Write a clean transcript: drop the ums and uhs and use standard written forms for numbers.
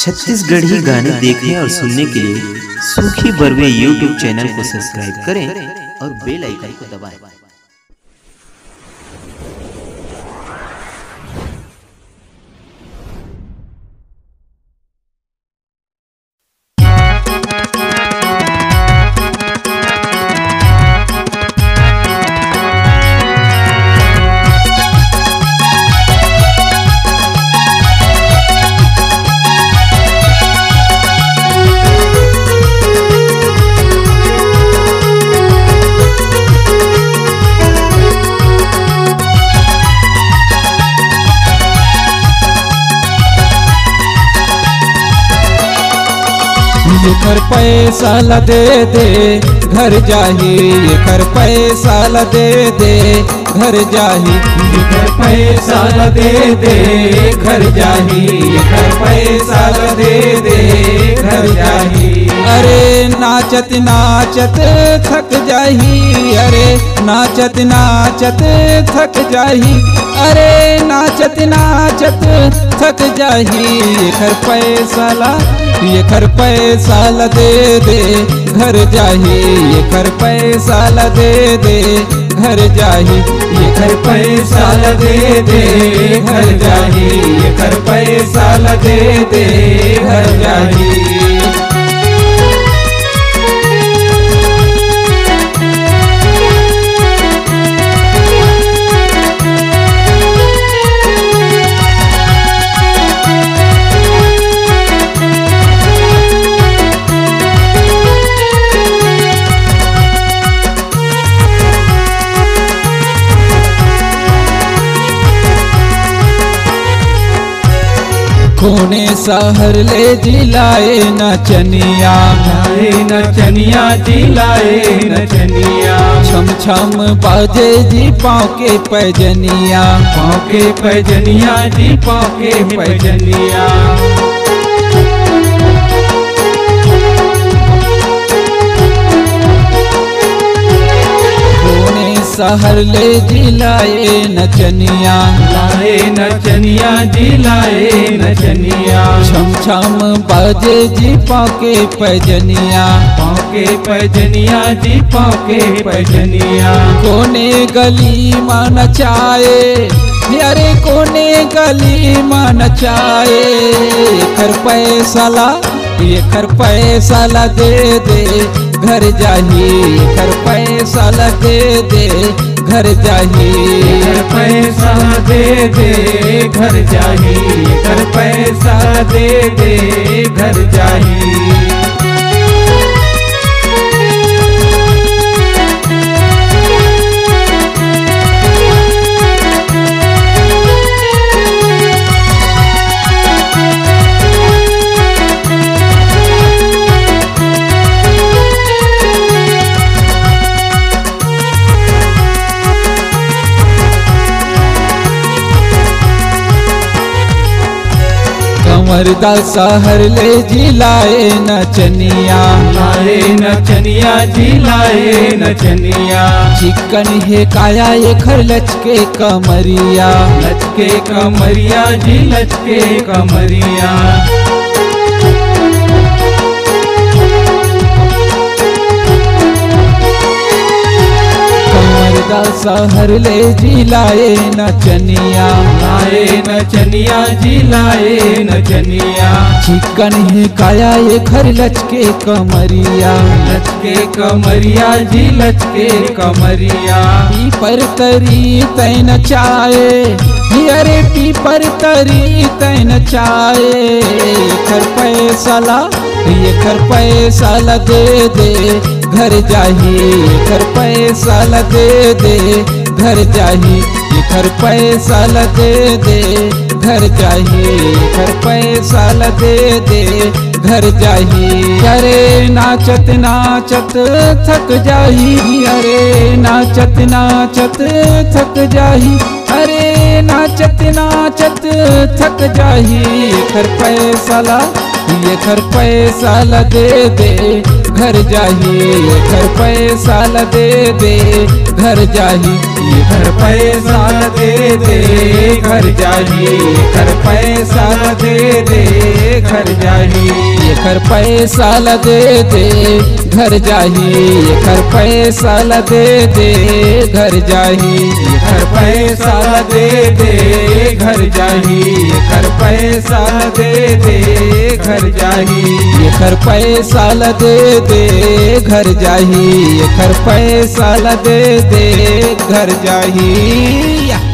छत्तीसगढ़ी गाने देखने और सुनने के लिए सुखी बरवे YouTube चैनल को सब्सक्राइब करें और बेल आइकन को दबाएं। कर पैसा ला दे घर जाही, ये कर पैसा ला दे घर जाही, ये कर पैसा ला दे घर जाही, ये कर पैसा ला दे घर जाही। अरे नाचत नाचत थक जाही, अरे नाचत नाचत थक जाही, अरे नाचत नाचत थक जाही, ये कर पैसा ला, ये कर पैसा ला दे घर जाही, ये कर पैसा ला दे घर जाही, ये कर पैसा ला दे घर जाही, ये कर पैसा ला दे घर जाही। कोने शहर ले जिलाए नचनिया, आए नचनिया जिलाए नचनिया, छम छम बाजे जी पाँव के पैजनिया, पाँव के पैजनिया जी पाँव के पैजनिया। शहर ले जिलाए नचनिया, लाए नचनिया जिलाए नचनिया, छम छम बाजे जी पाके पैजनिया, पाके पैजनिया जी पाके पैजनिया। कोने गली मन चाहे, अरे कोने गली मन चाहे, कर पैसा ला, ये कर पैसा ला दे घर जाही, कर पैसा ला दे घर जाही, कर पैसा दे घर जाही, कर पैसा दे घर जाही। मर्दा शहर ले जिलाए नचनिया, लाए नचनिया जिलाए नचनिया, चिकन है काया ये खर लचके कमरिया, लचके कमरिया जी लचके कमरिया। शहर ले जिलाए नचनिया, लाए नचनिया जिलाए नचनिया, चिकन है काया ये खर लचके कमरिया, लचके कमरिया जी लचके कमरिया। पीपर तरी तैन चाहे, अरे पीपर तरी तैन चाहे, कर पैसा ला, ये कर पैसा ला दे घर जाही, ये कर पैसा ला दे घर जाही, ये कर पैसा ला दे घर जाही, ये कर पैसा ला दे घर जाही। अरे नाचत नाचत थक जाही, अरे नाचत नाचत थक जाही, अरे नाचत नाचत थक जाही, कर पैसा ला, ये कर पैसा ला दे घर जाही, ये कर पैसा ला दे घर जाही, ये घर पैसा ला दे घर जाही, ये कर पैसा ला दे घर जाही एकर पैसा ल दे दे घर जाही एकर पैसा ल दे दे घर जाही एकर पैसा ल दे दे घर जाही एकर पैसा ल दे दे घर जाही एकर पैसा ल दे दे घर जाही एकर पैसा ल दे दे घर जाही।